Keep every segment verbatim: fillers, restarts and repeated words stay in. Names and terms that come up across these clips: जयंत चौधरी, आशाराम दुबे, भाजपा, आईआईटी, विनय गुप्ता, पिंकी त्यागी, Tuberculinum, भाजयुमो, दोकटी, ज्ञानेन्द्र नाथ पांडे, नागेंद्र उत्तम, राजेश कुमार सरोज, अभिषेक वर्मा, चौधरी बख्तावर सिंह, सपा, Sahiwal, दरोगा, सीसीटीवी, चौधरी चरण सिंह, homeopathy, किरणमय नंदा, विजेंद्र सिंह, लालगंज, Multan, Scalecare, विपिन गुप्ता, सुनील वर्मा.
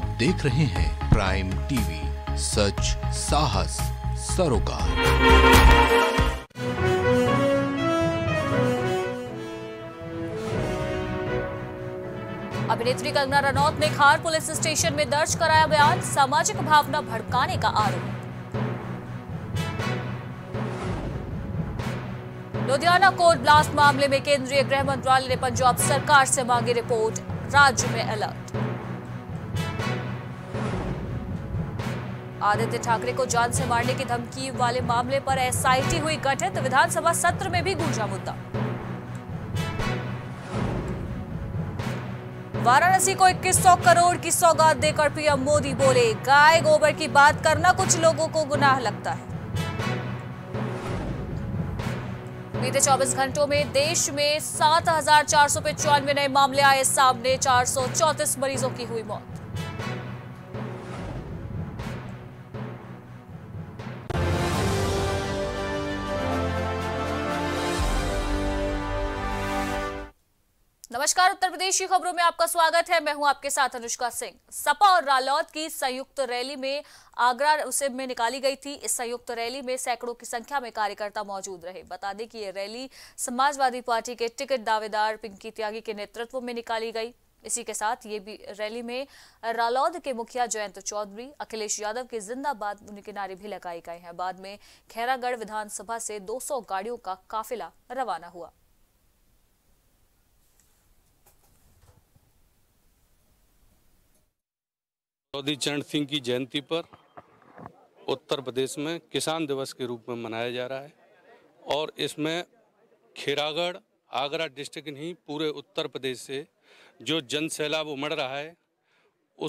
आप देख रहे हैं प्राइम टीवी, सच साहस सरोकार। अभिनेत्री कंगना रनौत ने खार पुलिस स्टेशन में दर्ज कराया बयान, सामाजिक भावना भड़काने का आरोप। लुधियाना कोर्ट ब्लास्ट मामले में केंद्रीय गृह मंत्रालय ने पंजाब सरकार से मांगी रिपोर्ट, राज्य में अलर्ट। आदित्य ठाकरे को जान से मारने की धमकी वाले मामले पर एसआईटी हुई गठित, विधानसभा सत्र में भी गूंजा मुद्दा। वाराणसी को इक्कीस सौ करोड़ की सौगात देकर पीएम मोदी बोले, गाय गोबर की बात करना कुछ लोगों को गुनाह लगता है। बीते चौबीस घंटों में देश में सात हजार चार सौ पचानवे नए मामले आए सामने, चार सौ चौंतीस मरीजों की हुई मौत। नमस्कार, उत्तर प्रदेश की खबरों में आपका स्वागत है। मैं हूं आपके साथ अनुष्का सिंह। सपा और रालोद की संयुक्त रैली में आगरा उसे में निकाली गई थी। इस संयुक्त रैली में सैकड़ों की संख्या में कार्यकर्ता मौजूद रहे। बता दें कि ये रैली समाजवादी पार्टी के टिकट दावेदार पिंकी त्यागी के नेतृत्व में निकाली गई। इसी के साथ ये भी रैली में रालोद के मुखिया जयंत चौधरी, अखिलेश यादव के जिंदाबाद उनके नारे भी लगाए गए हैं। बाद में खैरागढ़ विधानसभा से दो सौ गाड़ियों का काफिला रवाना हुआ। चौधरी चरण सिंह की जयंती पर उत्तर प्रदेश में किसान दिवस के रूप में मनाया जा रहा है और इसमें खैरागढ़, आगरा डिस्ट्रिक्ट नहीं पूरे उत्तर प्रदेश से जो जन सैलाब उमड़ रहा है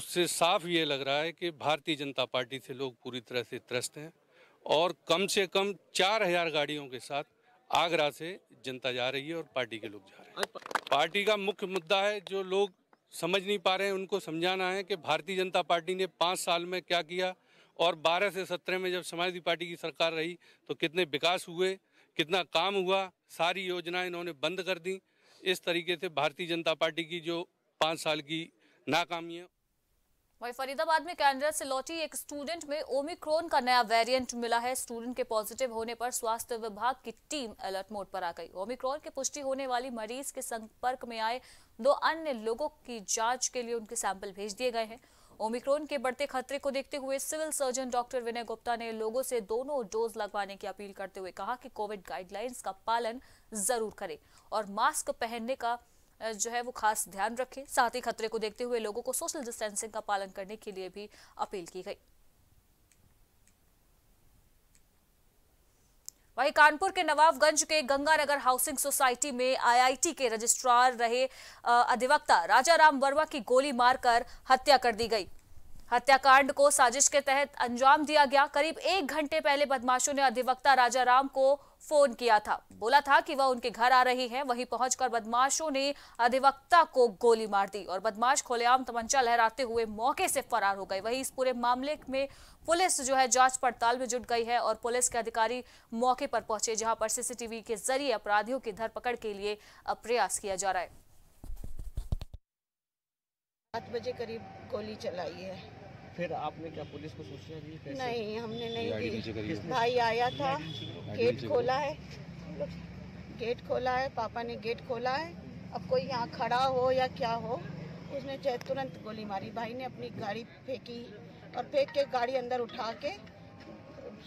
उससे साफ ये लग रहा है कि भारतीय जनता पार्टी से लोग पूरी तरह से त्रस्त हैं और कम से कम चार हजार गाड़ियों के साथ आगरा से जनता जा रही है और पार्टी के लोग जा रहे हैं। पार्टी का मुख्य मुद्दा है जो लोग समझ नहीं पा रहे हैं उनको समझाना है कि भारतीय जनता पार्टी ने पाँच साल में क्या किया और बारह से सत्रह में जब समाजवादी पार्टी की सरकार रही तो कितने विकास हुए, कितना काम हुआ, सारी योजनाएं इन्होंने बंद कर दी। इस तरीके से भारतीय जनता पार्टी की जो पाँच साल की नाकामी है। वहीं फरीदाबाद में कैनेडा से लौटी एक स्टूडेंट में ओमिक्रॉन का नया वेरिएंट मिला है। स्टूडेंट के पॉजिटिव होने पर स्वास्थ्य विभाग की टीम अलर्ट मोड पर आ गई। ओमिक्रॉन की पुष्टि होने वाली मरीज के संपर्क में आए दो अन्य लोगों की जांच के लिए उनके सैंपल भेज दिए गए हैं। ओमिक्रॉन के बढ़ते खतरे को देखते हुए civil surgeon doctor विनय गुप्ता ने लोगों से दोनों डोज लगवाने की अपील करते हुए कहा कि कोविड गाइडलाइंस का पालन जरूर करें और मास्क पहनने का जो है वो खास ध्यान रखें। साथ ही खतरे को देखते हुए लोगों को सोशल डिस्टेंसिंग का पालन करने के लिए भी अपील की गई। वहीं कानपुर के नवाबगंज के गंगानगर हाउसिंग सोसाइटी में आईआईटी के रजिस्ट्रार रहे अधिवक्ता राजा राम वर्मा की गोली मारकर हत्या कर दी गई। हत्याकांड को साजिश के तहत अंजाम दिया गया। करीब एक घंटे पहले बदमाशों ने अधिवक्ता राजा राम को फोन किया था, बोला था कि वह उनके घर आ रही है। वहीं पहुंचकर बदमाशों ने अधिवक्ता को गोली मार दी और बदमाश खुलेआम तमंचा लहराते हुए मौके से फरार हो गए। वहीं इस पूरे मामले में पुलिस जो है जांच पड़ताल में जुट गई है और पुलिस के अधिकारी मौके पर पहुंचे, जहां पर सीसीटीवी के जरिए अपराधियों की धरपकड़ के लिए प्रयास किया जा रहा है। सात बजे करीब गोली चलाई है। फिर आपने क्या पुलिस को सूचना दी? नहीं, हमने नहीं दी। भाई आया था, गेट खोला है, गेट खोला है, पापा ने गेट खोला है। अब कोई यहाँ खड़ा हो या क्या हो, उसने तुरंत गोली मारी। भाई ने अपनी गाड़ी फेंकी और फेंक के गाड़ी अंदर उठा के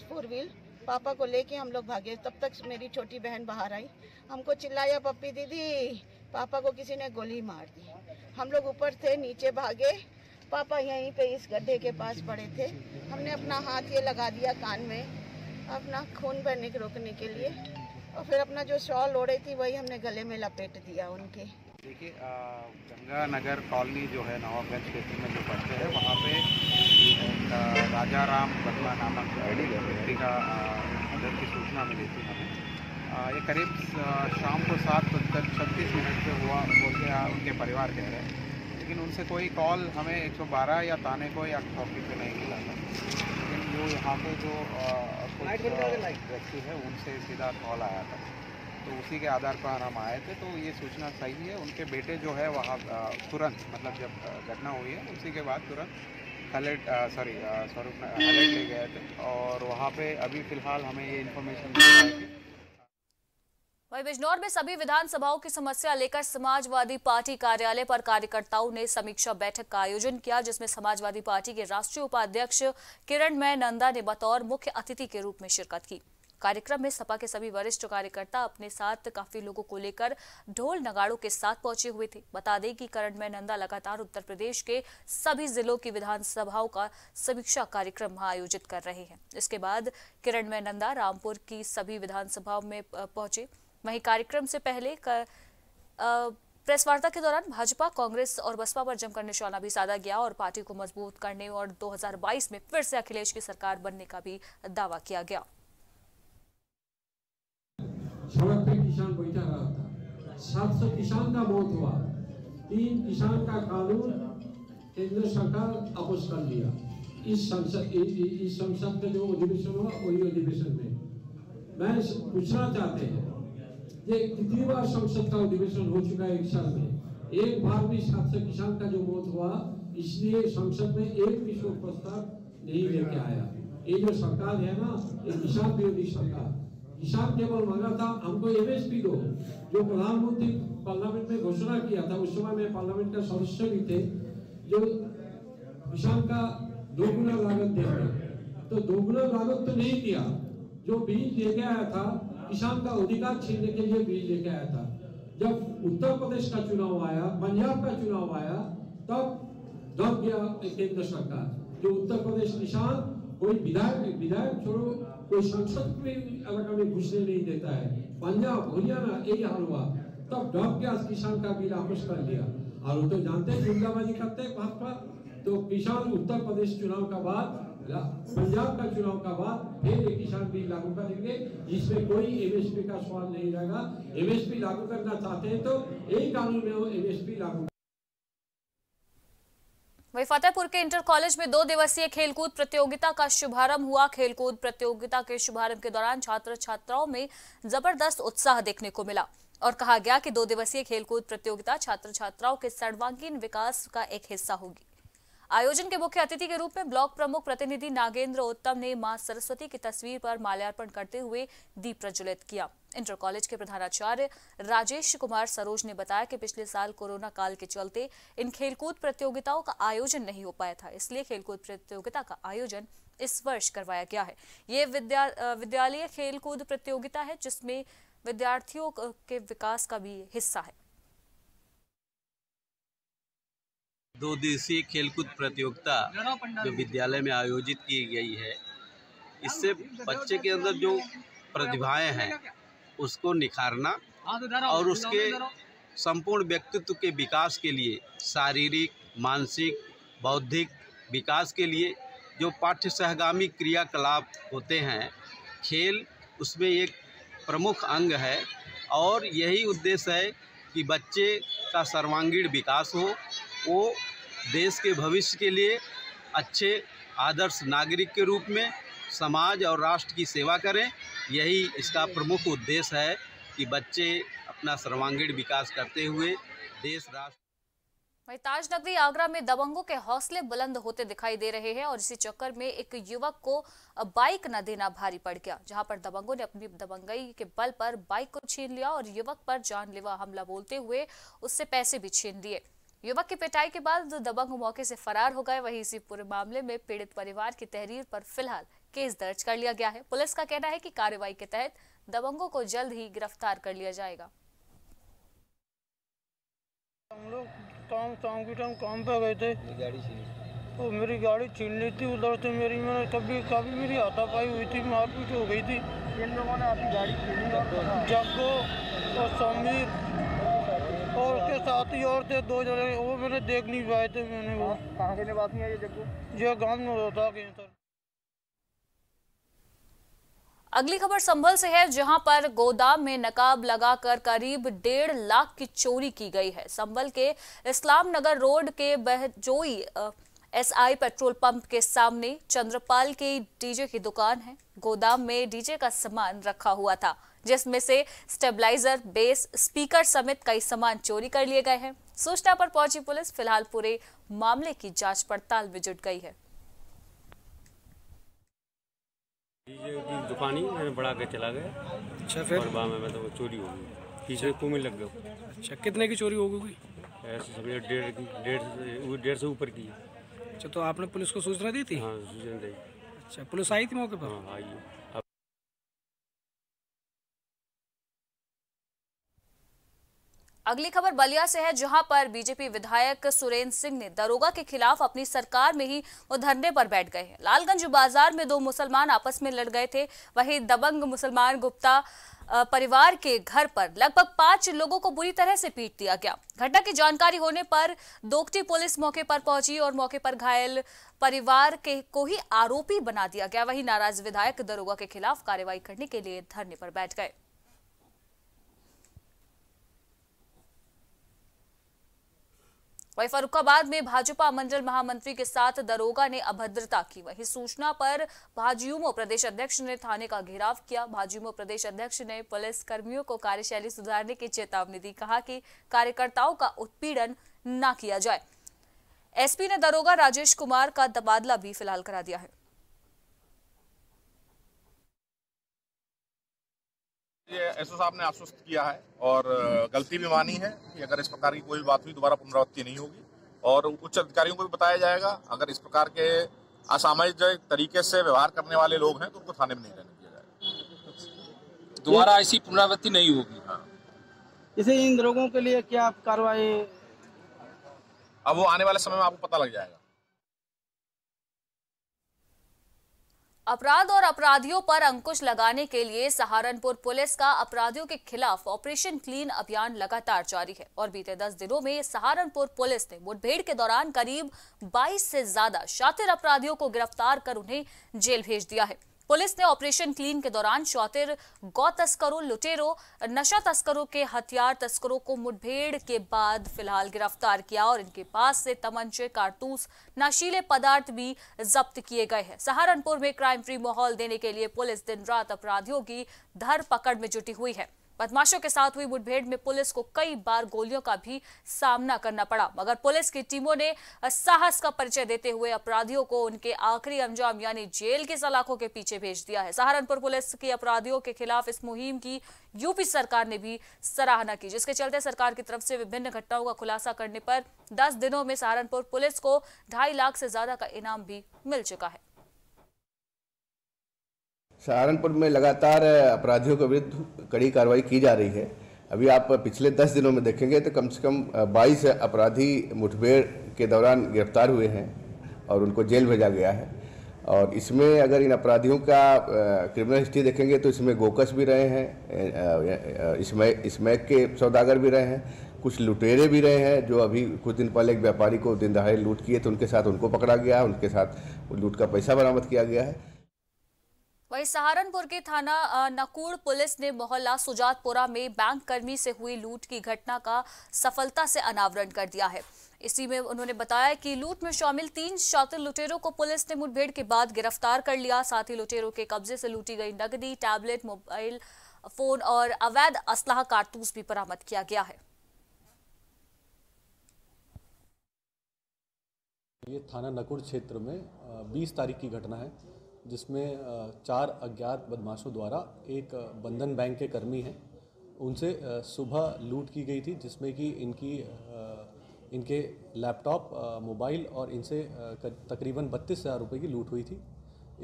फोर व्हील पापा को लेके हम लोग भागे। तब तक मेरी छोटी बहन बाहर आई, हमको चिल्लाया, पप्पी दीदी पापा को किसी ने गोली मार दी। हम लोग ऊपर थे, नीचे भागे, पापा यहीं पे इस गड्ढे के पास पड़े थे। हमने अपना हाथ ये लगा दिया कान में अपना खून बहने के रोकने के लिए और फिर अपना जो शॉल ओढ़े थी वही हमने गले में लपेट दिया उनके। देखिए, गंगा नगर कॉलोनी जो है नवाबगंज क्षेत्र में जो पड़ते हैं वहाँ पे राजा राम वर्मा नामक व्यक्ति का मदद की सूचना मिली थी हमें। ये करीब शाम को सात बजकर छत्तीस मिनट पर हुआ, बोलते उनके परिवार कह रहे हैं, लेकिन उनसे कोई कॉल हमें एक सौ बारह या थाने को या चौकी पे नहीं मिला था। लेकिन जो यहाँ पे जो व्यक्ति है उनसे सीधा कॉल आया था तो उसी के आधार पर हम आए थे, तो ये सूचना सही है। उनके बेटे जो है वहाँ तुरंत, मतलब जब घटना हुई है उसी के बाद तुरंत अलर्ट सॉरी स्वरूप अलर्ट ले गए थे और वहाँ पे अभी फिलहाल हमें ये इन्फॉर्मेशन। वहीं बिजनौर में सभी विधानसभाओं की समस्या लेकर समाजवादी पार्टी कार्यालय पर कार्यकर्ताओं ने समीक्षा बैठक का आयोजन किया, जिसमें समाजवादी पार्टी के राष्ट्रीय उपाध्यक्ष किरणमय नंदा ने बतौर मुख्य अतिथि के रूप में शिरकत की। कार्यक्रम में सपा के सभी वरिष्ठ कार्यकर्ता अपने साथ काफी लोगों को लेकर ढोल नगाड़ों के साथ पहुंचे हुए थे। बता दें कि किरणमय नंदा लगातार उत्तर प्रदेश के सभी जिलों की विधानसभाओं का समीक्षा कार्यक्रम आयोजित कर रहे हैं। इसके बाद किरणमय नंदा रामपुर की सभी विधानसभाओं में पहुंचे। वहीं कार्यक्रम से पहले कर, आ, प्रेस वार्ता के दौरान भाजपा, कांग्रेस और बसपा पर जमकर निशाना भी साधा गया और पार्टी को मजबूत करने और दो हजार बाईस में फिर से अखिलेश की सरकार बनने का भी दावा किया गया। सड़क पे किसान बैठा रहा था, सात सौ किसान का मौत हुआ, तीन किसान का कानून केंद्र सरकार अपोज कर लिया। इस संसद इस संसद का जो अधिवेशन हुआ वही अधिवेशन में मैं पूछना चाहते हैं, ये कितनी बार संसद का अधिवेशन हो चुका है एक साल में, एक बार भी सात सौ किसान का जो मौत हुआ इसलिए संसद में एक भी शोक प्रस्ताव नहीं लेके आया। ये जो सरकार है ना, ये किसान विरोधी सरकार। किसान केवल मांगा था हमको एमएसपी दो, जो प्रधानमंत्री पार्लियामेंट में घोषणा किया था। उस समय मैं पार्लियामेंट का सदस्य भी थे, जो किसान का दोगुना लागत दे गया, तो दोगुना लागत तो नहीं दिया। जो बीज लेके आया था, किसान का अधिकार छीनने के लिए बीज लेके आया था। जब उत्तर प्रदेश का चुनाव आया, पंजाब का चुनाव आया, तब दब गया केंद्र सरकार। जो उत्तर प्रदेश किसान कोई विधायक विधायक छोड़ो, कोई संसद में अगर कभी घुसने नहीं देता है। पंजाब, हरियाणा यही हाल हुआ, तब डॉप के आज किसान का बिल वापस कर लिया। और वो तो जानते हैं गुंडाबाजी करते हैं भाजपा, तो किसान उत्तर प्रदेश चुनाव का बाद, पंजाब का चुनाव का बाद फिर किसान बिल लागू करेंगे, जिसमें कोई एमएसपी का सवाल नहीं रहेगा। एमएसपी लागू करना चाहते हैं तो यही कानून में वो एमएसपी लागू। वहीं फतेहपुर के इंटर कॉलेज में दो दिवसीय खेलकूद प्रतियोगिता का शुभारंभ हुआ। खेलकूद प्रतियोगिता के शुभारंभ के दौरान छात्र छात्राओं में जबरदस्त उत्साह देखने को मिला और कहा गया कि दो दिवसीय खेलकूद प्रतियोगिता छात्र छात्राओं के सर्वांगीण विकास का एक हिस्सा होगी। आयोजन के मुख्य अतिथि के रूप में ब्लॉक प्रमुख प्रतिनिधि नागेंद्र उत्तम ने मां सरस्वती की तस्वीर पर माल्यार्पण करते हुए दीप प्रज्वलित किया। इंटर कॉलेज के प्रधानाचार्य राजेश कुमार सरोज ने बताया कि पिछले साल कोरोना काल के चलते इन खेलकूद प्रतियोगिताओं का आयोजन नहीं हो पाया था, इसलिए खेलकूद प्रतियोगिता का आयोजन इस वर्ष करवाया गया है। ये विद्या विद्यालय खेलकूद प्रतियोगिता है, जिसमें विद्यार्थियों के विकास का भी हिस्सा है। दो दिवसीय खेलकूद प्रतियोगिता जो विद्यालय में आयोजित की गई है, इससे बच्चे के अंदर जो प्रतिभाएं हैं उसको निखारना और उसके संपूर्ण व्यक्तित्व के विकास के लिए, शारीरिक, मानसिक, बौद्धिक विकास के लिए जो पाठ्य सहगामी क्रियाकलाप होते हैं, खेल उसमें एक प्रमुख अंग है। और यही उद्देश्य है कि बच्चे का सर्वांगीण विकास हो, वो देश के भविष्य के लिए अच्छे आदर्श नागरिक के रूप में समाज और राष्ट्र की सेवा करें। यही इसका प्रमुख उद्देश्य है कि बच्चे अपना सर्वांगीण विकास करते हुए देश, राष्ट्र। वहीं ताज नगरी आगरा में दबंगों के हौसले बुलंद होते दिखाई दे रहे हैं और इसी चक्कर में एक युवक को बाइक न देना भारी पड़ गया, जहां पर दबंगों ने अपनी दबंगई के बल पर बाइक को छीन लिया और युवक पर जानलेवा हमला बोलते हुए उससे पैसे भी छीन लिए। युवक की पिटाई के बाद दबंग मौके से फरार हो गए। वहीं इसी पूरे मामले में पीड़ित परिवार की तहरीर पर फिलहाल केस दर्ज कर लिया गया है। पुलिस का कहना है कि कार्रवाई के तहत दबंगों को जल्द ही गिरफ्तार कर लिया जाएगा। हम लोग काम काम के टाइम काम पे गए थे, वो मेरी गाड़ी छीन ली थी उधर से, मेरी मैंने कभी कभी मेरी हाथापाई हुई थी, मारपीट हो गई थी। इन लोगों ने आपकी गाड़ी छीनी, जग्गो और समीर और उसके साथ ही और थे दो जने, वो मैंने देख नहीं पाए थे। मैंने वो कहाँ के बात नहीं है, ये जग्गो ये गाँव में होता कहीं सर। अगली खबर संभल से है, जहां पर गोदाम में नकाब लगाकर करीब डेढ़ लाख की चोरी की गई है। संभल के इस्लाम नगर रोड के बहजोई एसआई पेट्रोल पंप के सामने चंद्रपाल की डीजे की दुकान है। गोदाम में डीजे का सामान रखा हुआ था, जिसमें से स्टेबलाइजर, बेस, स्पीकर समेत कई सामान चोरी कर लिए गए हैं। सूचना पर पहुंची पुलिस फिलहाल पूरे मामले की जांच पड़ताल में जुट गई है। दुकानी बड़ा के चला गया। अच्छा, फिर में तो चोरी हो गई, पीछे कुएं लग गए। अच्छा, कितने की चोरी हो गई? डेढ़ डेढ़ सौ ऊपर की। अच्छा, तो आपने पुलिस को सूचना दी थी? हाँ, सूचना दी। अच्छा, पुलिस आई थी मौके पर? हाँ, आई। अगली खबर बलिया से है, जहां पर बीजेपी विधायक सुरेंद्र सिंह ने दरोगा के खिलाफ अपनी सरकार में ही वो धरने पर बैठ गए हैं। लालगंज बाजार में दो मुसलमान आपस में लड़ गए थे। वहीं दबंग मुसलमान गुप्ता परिवार के घर पर लगभग पांच लोगों को बुरी तरह से पीट दिया गया। घटना की जानकारी होने पर दोगटी पुलिस मौके पर पहुंची और मौके पर घायल परिवार के को ही आरोपी बना दिया गया। वहीं नाराज विधायक दरोगा के खिलाफ कार्रवाई करने के लिए धरने पर बैठ गए। वहीं फरुखाबाद में भाजपा मंडल महामंत्री के साथ दरोगा ने अभद्रता की। वहीं सूचना पर भाजयुमो प्रदेश अध्यक्ष ने थाने का घेराव किया। भाजयुमो प्रदेश अध्यक्ष ने पुलिस कर्मियों को कार्यशैली सुधारने की चेतावनी दी, कहा कि कार्यकर्ताओं का उत्पीड़न ना किया जाए। एसपी ने दरोगा राजेश कुमार का तबादला भी फिलहाल करा दिया है। एसओ साहब ने आश्वस्त किया है और गलती भी मानी है कि अगर इस प्रकार की कोई बात हुई दोबारा पुनरावृत्ति नहीं होगी और उच्च अधिकारियों को भी बताया जाएगा, अगर इस प्रकार के असामाजिक तरीके से व्यवहार करने वाले लोग हैं तो उनको थाने में नहीं रहने दिया जाएगा, दोबारा ऐसी पुनरावृत्ति नहीं होगी। हाँ, इसे इन लोगों के लिए क्या कार्रवाई, अब वो आने वाले समय में आपको पता लग जाएगा। अपराध और अपराधियों पर अंकुश लगाने के लिए सहारनपुर पुलिस का अपराधियों के खिलाफ ऑपरेशन क्लीन अभियान लगातार जारी है और बीते दस दिनों में सहारनपुर पुलिस ने मुठभेड़ के दौरान करीब बाईस से ज्यादा शातिर अपराधियों को गिरफ्तार कर उन्हें जेल भेज दिया है। पुलिस ने ऑपरेशन क्लीन के दौरान शातिर, गौ तस्करों, लुटेरों, नशा तस्करों के हथियार तस्करों को मुठभेड़ के बाद फिलहाल गिरफ्तार किया और इनके पास से तमंचे, कारतूस, नशीले पदार्थ भी जब्त किए गए हैं। सहारनपुर में क्राइम फ्री माहौल देने के लिए पुलिस दिन रात अपराधियों की धर पकड़ में जुटी हुई है। बदमाशों के साथ हुई मुठभेड़ में पुलिस को कई बार गोलियों का भी सामना करना पड़ा, मगर पुलिस की टीमों ने साहस का परिचय देते हुए अपराधियों को उनके आखिरी अंजाम यानी जेल की सलाखों के पीछे भेज दिया है। सहारनपुर पुलिस की अपराधियों के खिलाफ इस मुहिम की यूपी सरकार ने भी सराहना की, जिसके चलते सरकार की तरफ से विभिन्न घटनाओं का खुलासा करने पर दस दिनों में सहारनपुर पुलिस को ढाई लाख से ज्यादा का इनाम भी मिल चुका है। सहारनपुर में लगातार अपराधियों के विरुद्ध कड़ी कार्रवाई की जा रही है। अभी आप पिछले दस दिनों में देखेंगे तो कम से कम बाईस अपराधी मुठभेड़ के दौरान गिरफ्तार हुए हैं और उनको जेल भेजा गया है। और इसमें अगर इन अपराधियों का क्रिमिनल हिस्ट्री देखेंगे तो इसमें गोकश भी रहे हैं, इसमें इसमें के सौदागर भी रहे हैं, कुछ लुटेरे भी रहे हैं। जो अभी कुछ दिन पहले एक व्यापारी को दिन दहाड़े लूट किए तो उनके साथ उनको पकड़ा गया, उनके साथ लूट का पैसा बरामद किया गया है। वहीं सहारनपुर के थाना नकुड़ पुलिस ने मोहल्ला सुजातपुरा में बैंक कर्मी से हुई लूट की घटना का सफलता से अनावरण कर दिया है। इसी में उन्होंने बताया कि लूट में शामिल तीन शातिर लुटेरों को पुलिस ने मुठभेड़ के बाद गिरफ्तार कर लिया। साथ ही लुटेरों के कब्जे से लूटी गई नकदी, टैबलेट, मोबाइल फोन और अवैध असलाह कारतूस भी बरामद किया गया है। ये थाना नकुड़ क्षेत्र में बीस तारीख की घटना है, जिसमें चार अज्ञात बदमाशों द्वारा एक बंधन बैंक के कर्मी हैं उनसे सुबह लूट की गई थी, जिसमें कि इनकी इनके लैपटॉप, मोबाइल और इनसे तकरीबन बत्तीस हज़ार रुपये की लूट हुई थी।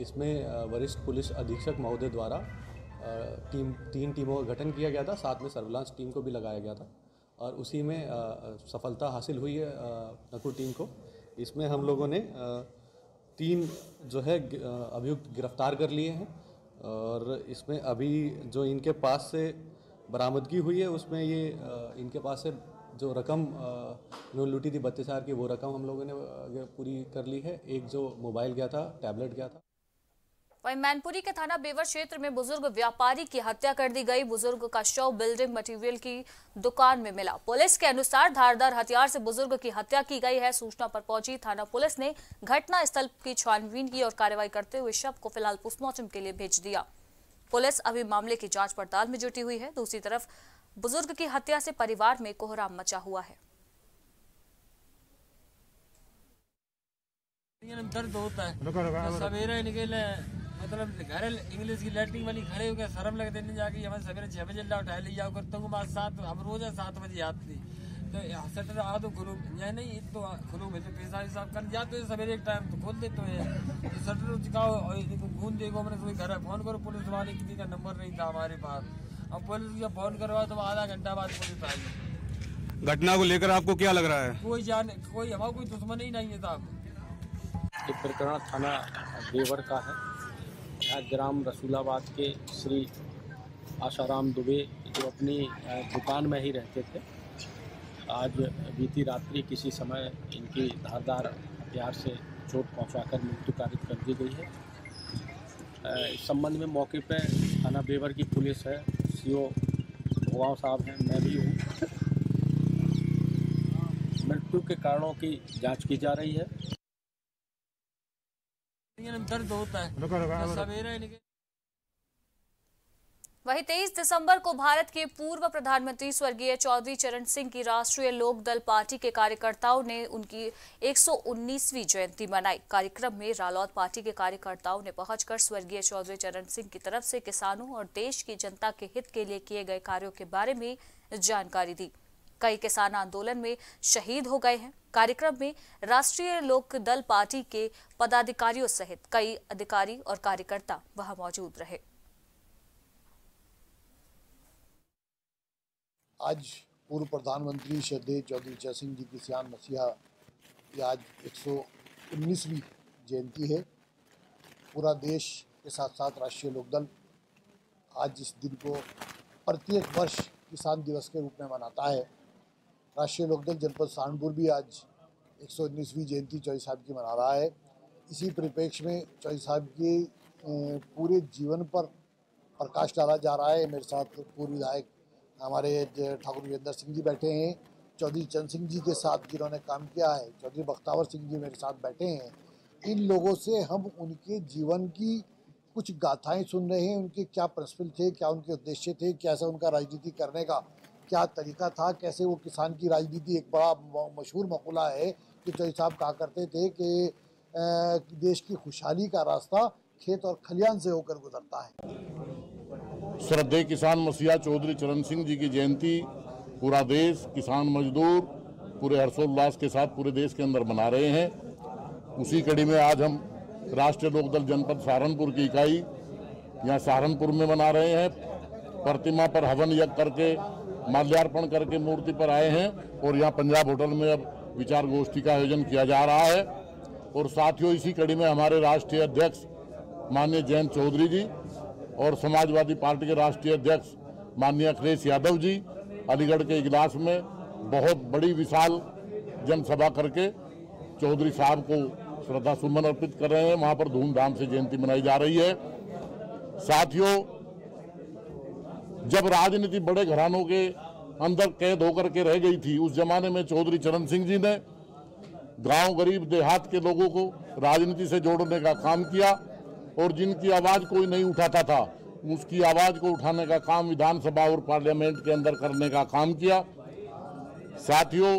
इसमें वरिष्ठ पुलिस अधीक्षक महोदय द्वारा टीम तीन टीमों का गठन किया गया था, साथ में सर्विलांस टीम को भी लगाया गया था और उसी में सफलता हासिल हुई है नकुड़ टीम को। इसमें हम लोगों ने तीन जो है अभियुक्त गिरफ्तार कर लिए हैं और इसमें अभी जो इनके पास से बरामदगी हुई है उसमें ये इनके पास से जो रकम इन्होंने लूटी थी बत्तीस हज़ार की, वो रकम हम लोगों ने पूरी कर ली है। एक जो मोबाइल गया था, टैबलेट गया था। वहीं मैनपुरी के थाना बेवर क्षेत्र में बुजुर्ग व्यापारी की हत्या कर दी गई। बुजुर्ग का शव बिल्डिंग मटेरियल की दुकान में मिला। पुलिस के अनुसार धारदार हथियार से बुजुर्ग की हत्या की गई है। सूचना पर पहुंची थाना पुलिस ने घटना स्थल की छानबीन की और कार्रवाई करते हुए शव को फिलहाल पोस्टमार्टम के लिए भेज दिया। पुलिस अभी मामले की जांच पड़ताल में जुटी हुई है। दूसरी तरफ बुजुर्ग की हत्या से परिवार में कोहराम मचा हुआ है। दर्द होता है, सवेरे निकले मतलब घर इंग्लिश की लैटरिन वाली खड़े हो गए, शर्म लग देने जाके हमें सवेरे छह बजे उठा ले जाओ करता हूँ, सात हम रोज सात बजे आती तो सटर आ तो खुलू यहाँ नहीं तो खुलू में तो पैसा हिसाब कर जाते हैं सवेरे एक टाइम तो खोल देते हैं तो सटर चिकाओ घूम देखो। मैंने कोई घर फोन करो पुलिस वाले, किसी का नंबर नहीं था हमारे पास। अब पुलिस का फोन करवाओ तो आधा घंटा बाद पुलिस आई। घटना को लेकर आपको क्या लग रहा है? कोई जान कोई हमारा कोई दुश्मन ही नहीं है साहब। ये प्रकरण थाना देवर का है। यहाँ ग्राम रसूलाबाद के श्री आशाराम दुबे जो अपनी दुकान में ही रहते थे, आज बीती रात्रि किसी समय इनकी धारदार हथियार से चोट पहुंचाकर मृत्यु कारित कर दी गई है। इस संबंध में मौके पर थाना बेवर की पुलिस है, सीओ भगवान साहब हैं, मैं भी हूँ। मृत्यु के कारणों की जांच की जा रही है। दर्द होता है। रुका, रुका, रुका, रुका। वही तेईस दिसंबर को भारत के पूर्व प्रधानमंत्री स्वर्गीय चौधरी चरण सिंह की राष्ट्रीय लोक दल पार्टी के कार्यकर्ताओं ने उनकी एक सौ उन्नीसवीं जयंती मनाई। कार्यक्रम में रालोद पार्टी के कार्यकर्ताओं ने पहुंचकर स्वर्गीय चौधरी चरण सिंह की तरफ से किसानों और देश की जनता के हित के लिए किए गए कार्यों के बारे में जानकारी दी। कई किसान आंदोलन में शहीद हो गए हैं। कार्यक्रम में राष्ट्रीय लोक दल पार्टी के पदाधिकारियों सहित कई अधिकारी और कार्यकर्ता वहां मौजूद रहे। आज पूर्व प्रधानमंत्री श्रद्धेय चौधरी चरण सिंह जी की श्याम मसीहा की आज एक सौ उन्नीसवीं जयंती है। पूरा देश के साथ साथ राष्ट्रीय लोक दल आज इस दिन को प्रत्येक वर्ष किसान दिवस के रूप में मनाता है। राष्ट्रीय लोकदल जनपद सहारनपुर भी आज एक सौ उन्नीसवीं जयंती चौधरी साहब की मना रहा है। इसी परिप्रेक्ष्य में चौधरी साहब के पूरे जीवन पर प्रकाश डाला जा रहा है। मेरे साथ पूर्व विधायक हमारे ठाकुर विजेंद्र सिंह जी बैठे हैं, चौधरी चरण सिंह जी के साथ जिन्होंने काम किया है, चौधरी बख्तावर सिंह जी मेरे साथ बैठे हैं। इन लोगों से हम उनके जीवन की कुछ गाथाएँ सुन रहे हैं, उनके क्या प्रिंसिपल थे, क्या उनके उद्देश्य थे, कैसे उनका राजनीति करने का क्या तरीका था, कैसे वो किसान की राजनीति। एक बड़ा मशहूर मकूला है कि चौधरी साहब कहा करते थे कि देश की खुशहाली का रास्ता खेत और खलिहान से होकर गुजरता है। श्रद्धेय किसान मसीहा चौधरी चरण सिंह जी की जयंती पूरा देश किसान मजदूर पूरे हर्षोल्लास के साथ पूरे देश के अंदर मना रहे हैं। उसी कड़ी में आज हम राष्ट्रीय लोकदल जनपद सहारनपुर की इकाई यहाँ सहारनपुर में मना रहे हैं। प्रतिमा पर हवन यज्ञ करके माल्यार्पण करके मूर्ति पर आए हैं और यहाँ पंजाब होटल में अब विचार गोष्ठी का आयोजन किया जा रहा है। और साथियों, इसी कड़ी में हमारे राष्ट्रीय अध्यक्ष माननीय जयंत चौधरी जी और समाजवादी पार्टी के राष्ट्रीय अध्यक्ष माननीय अखिलेश यादव जी अलीगढ़ के इजलास में बहुत बड़ी विशाल जनसभा करके चौधरी साहब को श्रद्धा सुमन अर्पित कर रहे हैं। वहाँ पर धूमधाम से जयंती मनाई जा रही है। साथियों, जब राजनीति बड़े घरानों के अंदर कैद होकर के रह गई थी, उस जमाने में चौधरी चरण सिंह जी ने गांव गरीब देहात के लोगों को राजनीति से जोड़ने का काम किया और जिनकी आवाज़ कोई नहीं उठाता था उसकी आवाज़ को उठाने का काम विधानसभा और पार्लियामेंट के अंदर करने का काम किया। साथियों,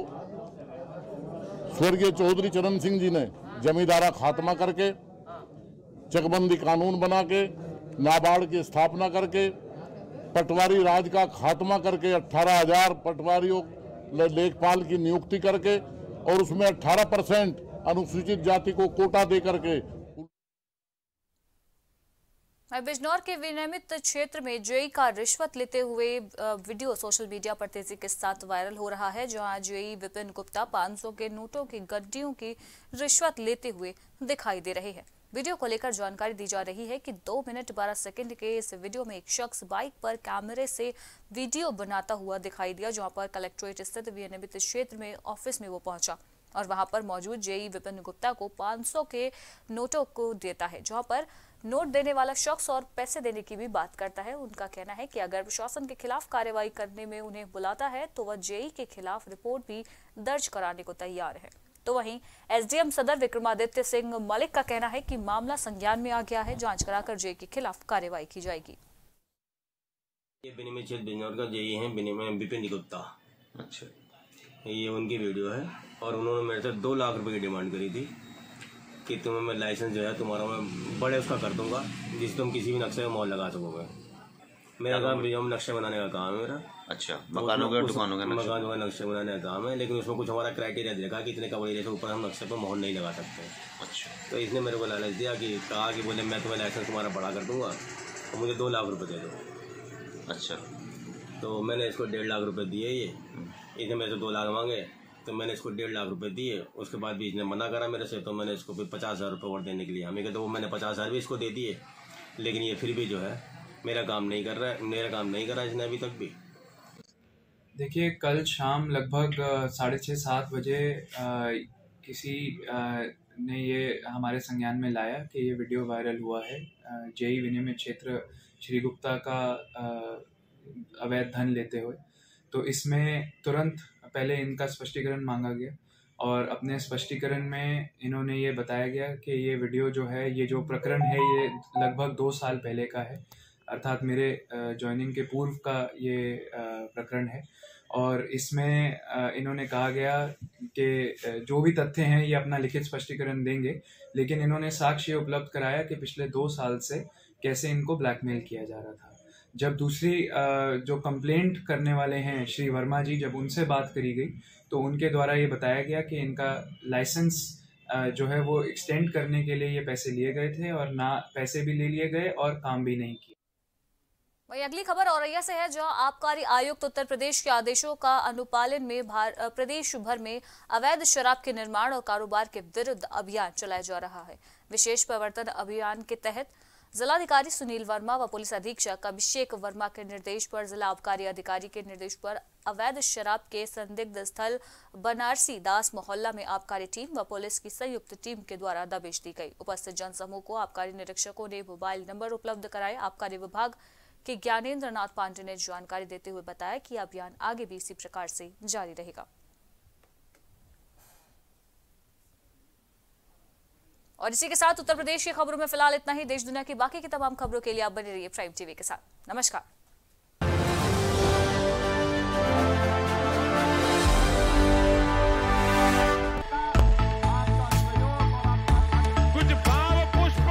स्वर्गीय चौधरी चरण सिंह जी ने जमींदारा खात्मा करके चकबंदी कानून बना के नाबार्ड की स्थापना करके पटवारी राज का खात्मा करके अठारह हज़ार पटवारियों लेखपाल की नियुक्ति करके और उसमें अठारह परसेंट अनुसूचित जाति को कोटा दे करके। बिजनौर के विनियमित क्षेत्र में जेई का रिश्वत लेते हुए वीडियो सोशल मीडिया पर तेजी के साथ वायरल हो रहा है, जहां जेई विपिन गुप्ता पाँच सौ के नोटों की गड्डियों की रिश्वत लेते हुए दिखाई दे रहे हैं। वीडियो को लेकर जानकारी दी जा रही है कि दो मिनट बारह सेकंड के इस वीडियो में एक शख्स बाइक पर कैमरे से वीडियो बनाता हुआ दिखाई दिया, जहां पर कलेक्ट्रेट स्थित विनियमित क्षेत्र में ऑफिस में वो पहुंचा और वहां पर मौजूद जेई विपिन गुप्ता को पाँच सौ के नोटों को देता है, जहां पर नोट देने वाला शख्स और पैसे देने की भी बात करता है। उनका कहना है कि अगर प्रशासन के खिलाफ कार्रवाई करने में उन्हें बुलाता है तो वह जेई के खिलाफ रिपोर्ट भी दर्ज कराने को तैयार है। तो वहीं एसडीएम सदर विक्रमादित्य सिंह मलिक का कहना है कि मामला संज्ञान में आ गया है, जांच कराकर जेई के खिलाफ कार्रवाई की जाएगी। ये विनिमय क्षेत्र बिजनौर का जेई है विनिमय विपिन गुप्ता। अच्छा, ये उनकी वीडियो है और उन्होंने मेरे से दो लाख रुपए की डिमांड करी थी कि तुम्हें मैं लाइसेंस जो है तुम्हारा मैं बड़े उसका कर दूंगा जिस तुम किसी भी नक्शे में मोहर लगा सकोगे। मेरा काम बिजनौर नक्शे बनाने का काम है मेरा। अच्छा, मकानों का दुकानों का मकानों का नक्शे बनाने का काम है, लेकिन उसमें कुछ हमारा क्राइटेरिया देखा कि इतने कवरेज रेट से ऊपर हम नक्शे पर मोहर नहीं लगा सकते। अच्छा, तो इसने मेरे को लालच दिया कि कहा कि बोले मैं तुम्हें लाइसेंस तुम्हारा बड़ा कर दूँगा और मुझे दो लाख रुपये दे दो। अच्छा, तो मैंने इसको डेढ़ लाख रुपए दिए, ये इसने मेरे से दो लाख मांगे तो मैंने इसको डेढ़ लाख रुपए दिए। उसके बाद भी इसने मना करा मेरे से, तो मैंने इसको फिर पचास हज़ार रुपये और देने के लिए हमें कहते वो मैंने पचास हज़ार भी इसको दे दिए, लेकिन ये फिर भी जो है मेरा काम नहीं कर रहा है, मेरा काम नहीं करा इसने अभी तक भी। देखिए, कल शाम लगभग साढ़े छः सात बजे किसी आ, ने ये हमारे संज्ञान में लाया कि ये वीडियो वायरल हुआ है। जेई विनिमय क्षेत्र श्री गुप्ता का आ, अवैध धन लेते हुए, तो इसमें तुरंत पहले इनका स्पष्टीकरण मांगा गया और अपने स्पष्टीकरण में इन्होंने ये बताया गया कि ये वीडियो जो है, ये जो प्रकरण है, ये लगभग दो साल पहले का है, अर्थात मेरे जॉइनिंग के पूर्व का ये प्रकरण है। और इसमें इन्होंने कहा गया कि जो भी तथ्य हैं ये अपना लिखित स्पष्टीकरण देंगे, लेकिन इन्होंने साक्ष्य उपलब्ध कराया कि पिछले दो साल से कैसे इनको ब्लैकमेल किया जा रहा था। जब दूसरी जो कंप्लेंट करने वाले हैं श्री वर्मा जी, जब उनसे बात करी गई तो उनके द्वारा ये बताया गया कि इनका लाइसेंस जो है वो एक्सटेंड करने के लिए ये पैसे लिए गए थे और ना पैसे भी ले लिए गए और काम भी नहीं किया। वहीं अगली खबर औरैया से है, जहां आबकारी आयुक्त उत्तर प्रदेश के आदेशों का अनुपालन में प्रदेश भर में अवैध शराब के निर्माण और कारोबार के विरुद्ध अभियान चलाया जा रहा है। विशेष प्रवर्तन अभियान के तहत जिलाधिकारी सुनील वर्मा व पुलिस अधीक्षक अभिषेक वर्मा के निर्देश पर जिला आबकारी अधिकारी के निर्देश पर अवैध शराब के संदिग्ध स्थल बनारसी दास मोहल्ला में आबकारी टीम व पुलिस की संयुक्त टीम के द्वारा दबिश दी गई। उपस्थित जनसमूह को आबकारी निरीक्षकों ने मोबाइल नंबर उपलब्ध कराए। आबकारी विभाग के ज्ञानेन्द्र नाथ पांडे ने जानकारी देते हुए बताया कि अभियान आगे भी इसी प्रकार से जारी रहेगा। और इसी के साथ उत्तर प्रदेश की खबरों में फिलहाल इतना ही। देश दुनिया की बाकी की तमाम खबरों के लिए आप बने रहिए प्राइम टीवी के साथ। नमस्कार। कुछ भाव पुष्प